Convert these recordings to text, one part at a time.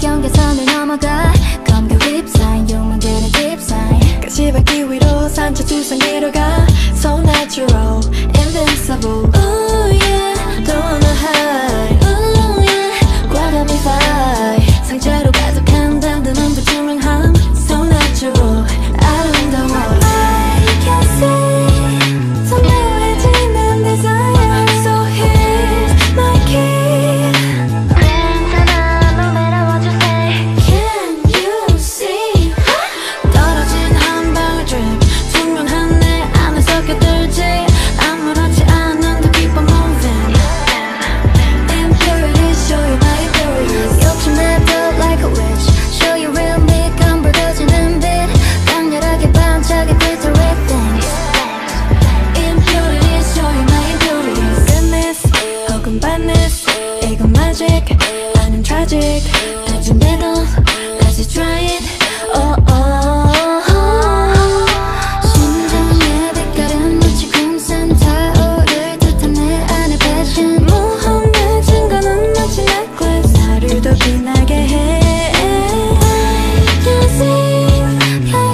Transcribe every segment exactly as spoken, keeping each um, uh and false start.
경계선을 넘어가 검교 립사인 욕망들의 딥사인 가시밭길 위로 산책 두상 내려가 So natural, invincible Ooh yeah, don't wanna hide Ooh yeah, 과감히 fight 상처로 가득한 단단한 불투명함 So natural, 아름다워 I can see 선명해 지는 desire So here's my key Tragic, as you meddle, as you try it, oh oh. 심장의 빛깔은 지금 샘타오를 듯한 내 안의 passion. 모험의 증거는 마치 necklace 나를 더 빛나게 해. I can see your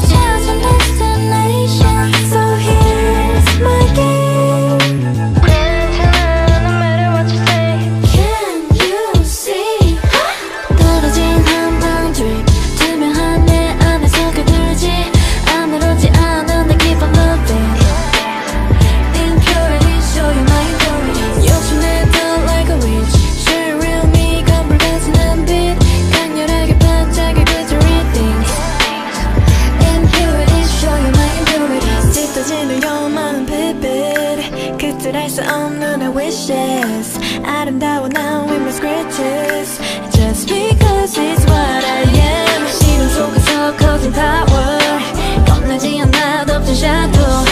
chosen destination, so here's my game. 괜찮아, no matter what you say. Can you see? 그들할 수 없는 our wishes 아름다워 now with my scratches Just because it's what I am 시름 속에서 커진 power 겁나지 않아 덮친 shadow